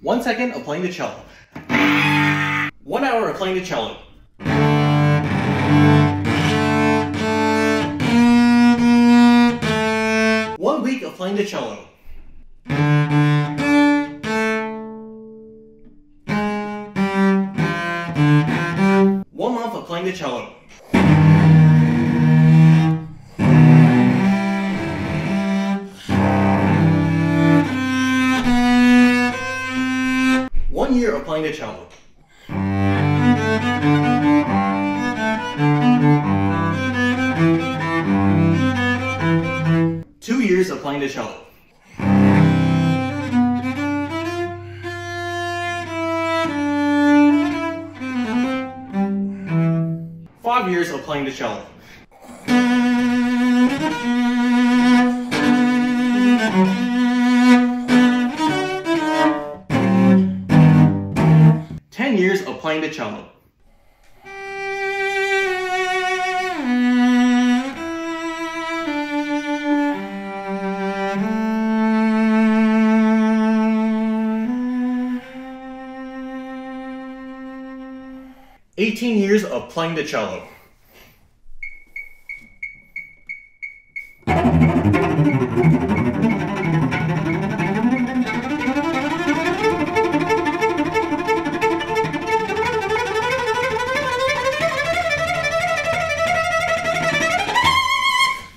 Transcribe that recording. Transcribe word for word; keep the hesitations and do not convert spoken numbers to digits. One second of playing the cello. One hour of playing the cello. One week of playing the cello. One month of playing the cello. One year of playing the cello. Two years of playing the cello. Five years of playing the cello. Ten years of playing the cello. eighteen years of playing the cello.